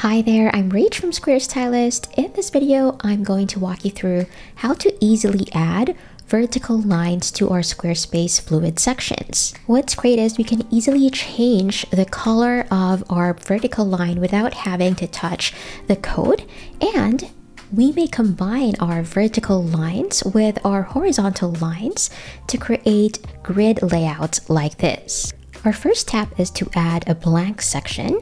Hi there, I'm Rach from SquareStylist. In this video, I'm going to walk you through how to easily add vertical lines to our Squarespace fluid sections. What's great is we can easily change the color of our vertical line without having to touch the code, and we may combine our vertical lines with our horizontal lines to create grid layouts like this. Our first step is to add a blank section.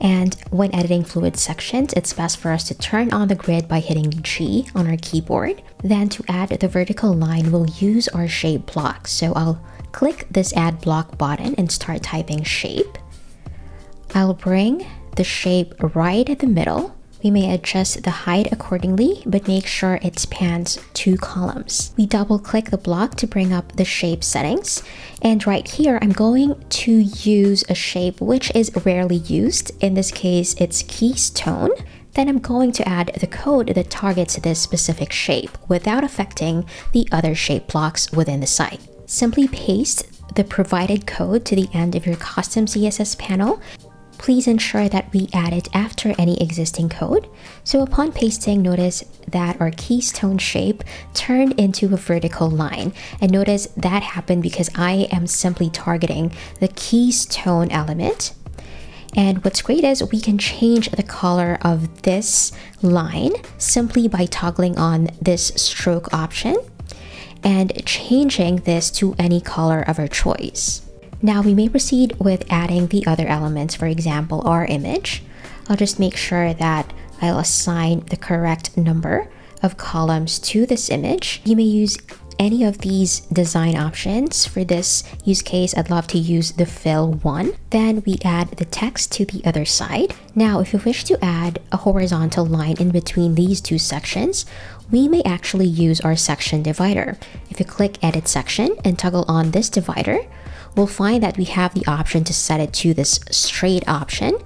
And when editing fluid sections, it's best for us to turn on the grid by hitting G on our keyboard. Then to add the vertical line, we'll use our shape block. So I'll click this add block button and start typing shape. I'll bring the shape right at the middle. We may adjust the height accordingly, but make sure it spans two columns. We double click the block to bring up the shape settings. And right here, I'm going to use a shape which is rarely used. In this case, it's keystone. Then I'm going to add the code that targets this specific shape without affecting the other shape blocks within the site. Simply paste the provided code to the end of your custom CSS panel. Please ensure that we add it after any existing code. So upon pasting, notice that our keystone shape turned into a vertical line. And notice that happened because I am simply targeting the keystone element. And what's great is we can change the color of this line simply by toggling on this stroke option and changing this to any color of our choice. Now we may proceed with adding the other elements, for example, our image. I'll just make sure that I'll assign the correct number of columns to this image. You may use any of these design options. For this use case, I'd love to use the fill one. Then we add the text to the other side. Now, if you wish to add a horizontal line in between these two sections, we may actually use our section divider. If you click edit section and toggle on this divider, we'll find that we have the option to set it to this straight option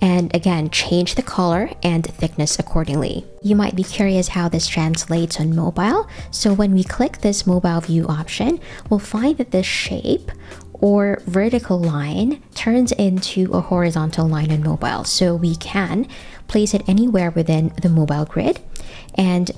and again, change the color and thickness accordingly. You might be curious how this translates on mobile. So when we click this mobile view option, we'll find that this shape or vertical line turns into a horizontal line on mobile. So we can place it anywhere within the mobile grid and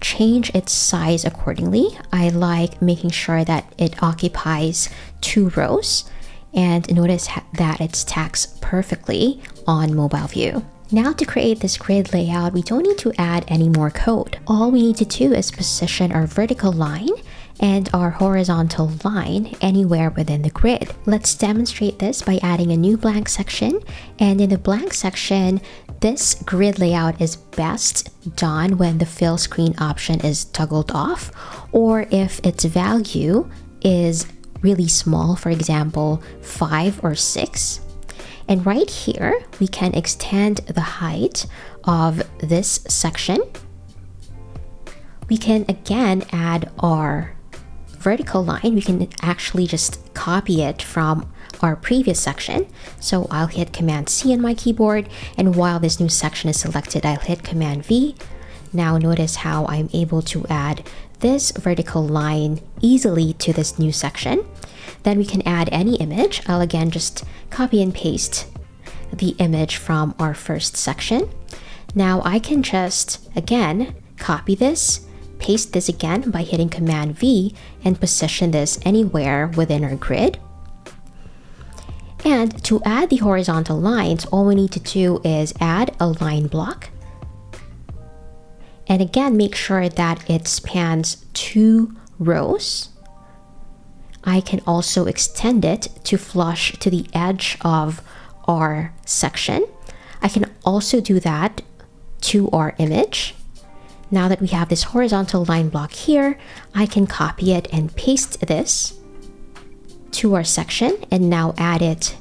change its size accordingly. I like making sure that it occupies two rows, and notice that it stacks perfectly on mobile view. Now to create this grid layout, we don't need to add any more code. All we need to do is position our vertical line and our horizontal line anywhere within the grid. Let's demonstrate this by adding a new blank section. And in the blank section, this grid layout is best done when the fill screen option is toggled off, or if its value is really small, for example, 5 or 6. And right here, we can extend the height of this section. We can again add our vertical line. We can actually just copy it from our previous section. So I'll hit Command C on my keyboard. And while this new section is selected, I'll hit Command V. Now notice how I'm able to add this vertical line easily to this new section. Then we can add any image. I'll again just copy and paste the image from our first section. Now I can just again copy this, paste this again by hitting Command V, and position this anywhere within our grid. And to add the horizontal lines, all we need to do is add a line block. And again, make sure that it spans two rows. I can also extend it to flush to the edge of our section. I can also do that to our image. Now that we have this horizontal line block here, I can copy it and paste this to our section and now add it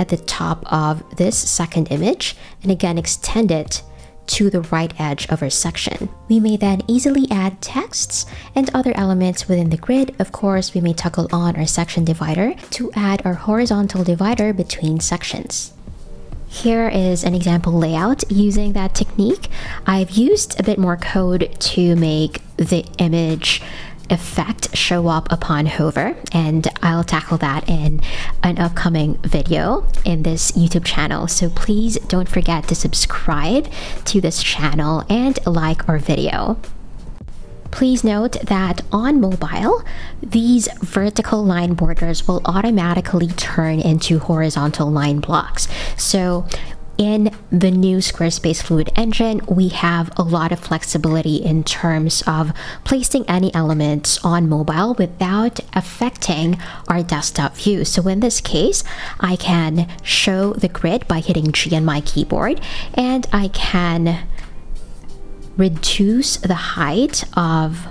at the top of this second image, and again extend it to the right edge of our section. We may then easily add texts and other elements within the grid. Of course, we may toggle on our section divider to add our horizontal divider between sections. Here is an example layout using that technique. I've used a bit more code to make the image effect show up upon hover, and I'll tackle that in an upcoming video in this YouTube channel. So please don't forget to subscribe to this channel and like our video. Please note that on mobile, these vertical line borders will automatically turn into horizontal line blocks. So in the new Squarespace Fluid Engine, we have a lot of flexibility in terms of placing any elements on mobile without affecting our desktop view. So in this case, I can show the grid by hitting G on my keyboard, and I can reduce the height of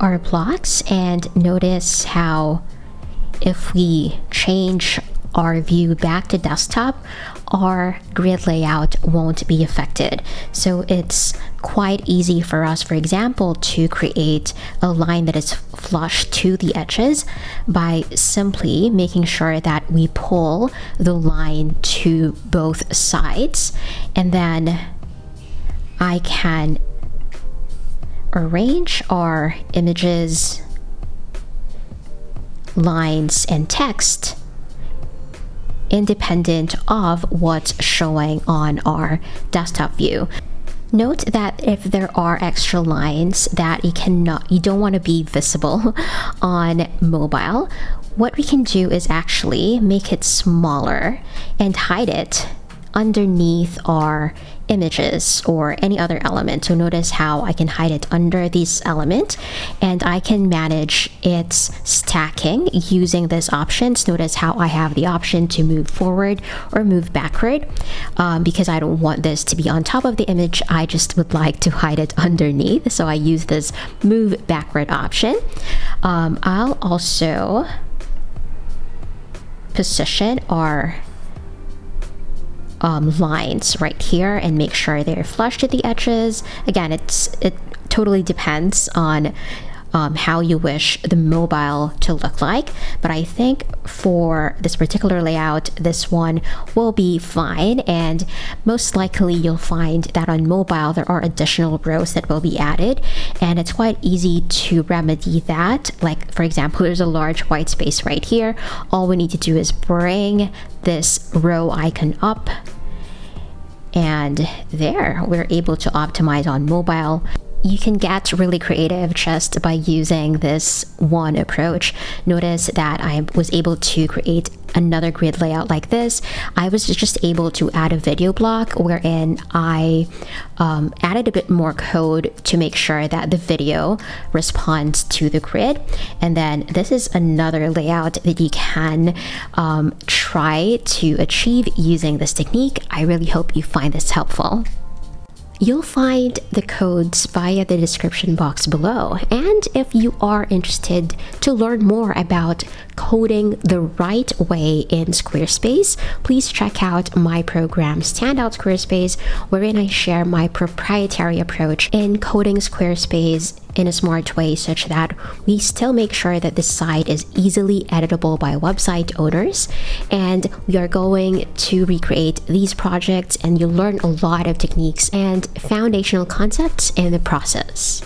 our blocks. And notice how if we change our view back to desktop, our grid layout won't be affected. So it's quite easy for us, for example, to create a line that is flush to the edges by simply making sure that we pull the line to both sides, and then I can arrange our images, lines, and text independent of what's showing on our desktop view. Note that if there are extra lines that you don't want to be visible on mobile, what we can do is actually make it smaller and hide it underneath our images or any other element. So notice how I can hide it under this element, and I can manage its stacking using this option. Notice how I have the option to move forward or move backward, because I don't want this to be on top of the image. I just would like to hide it underneath. So I use this move backward option. I'll also position our lines right here and make sure they're flush to the edges. Again, it totally depends on how you wish the mobile to look like, but I think for this particular layout, this one will be fine, and most likely you'll find that on mobile there are additional rows that will be added, and it's quite easy to remedy that. Like, for example, there's a large white space right here. All we need to do is bring this row icon up, and there we're able to optimize on mobile. You can get really creative just by using this one approach. Notice that I was able to create another grid layout like this. I was just able to add a video block wherein I added a bit more code to make sure that the video responds to the grid. And then this is another layout that you can try to achieve using this technique. I really hope you find this helpful. You'll find the codes via the description box below. And if you are interested to learn more about coding the right way in Squarespace, please check out my program Standout Squarespace, wherein I share my proprietary approach in coding Squarespace in a smart way, such that we still make sure that the site is easily editable by website owners. And we are going to recreate these projects, and you'll learn a lot of techniques and foundational concepts in the process.